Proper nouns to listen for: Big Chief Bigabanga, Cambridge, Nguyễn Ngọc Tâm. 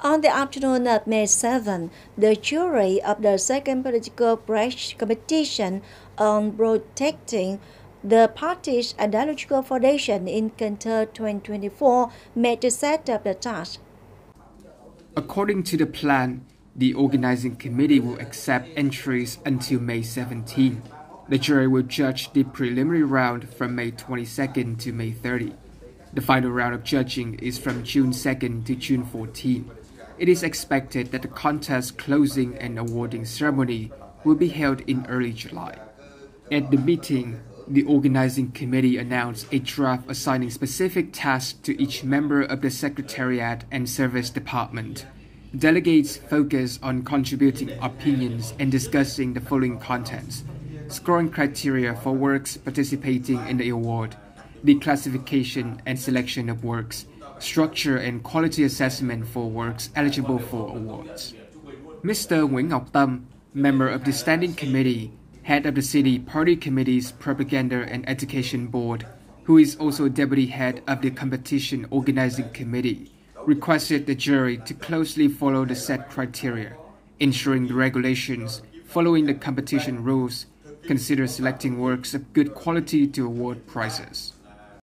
On the afternoon of May 7, the jury of the second political press competition on protecting the party's ideological foundation in Cantor 2024 made the set of the task. According to the plan, the organizing committee will accept entries until May 17. The jury will judge the preliminary round from May 22nd to May 30. The final round of judging is from June 2nd to June 14. It is expected that the contest closing and awarding ceremony will be held in early July. At the meeting, the organizing committee announced a draft assigning specific tasks to each member of the Secretariat and Service Department. Delegates focus on contributing opinions and discussing the following contents: scoring criteria for works participating in the award, the classification and selection of works, structure and quality assessment for works eligible for awards. Mr. Nguyễn Ngọc Tâm, member of the Standing Committee, head of the City Party Committee's Propaganda and Education Board, who is also deputy head of the Competition Organizing Committee, requested the jury to closely follow the set criteria, ensuring the regulations following the competition rules consider selecting works of good quality to award prizes.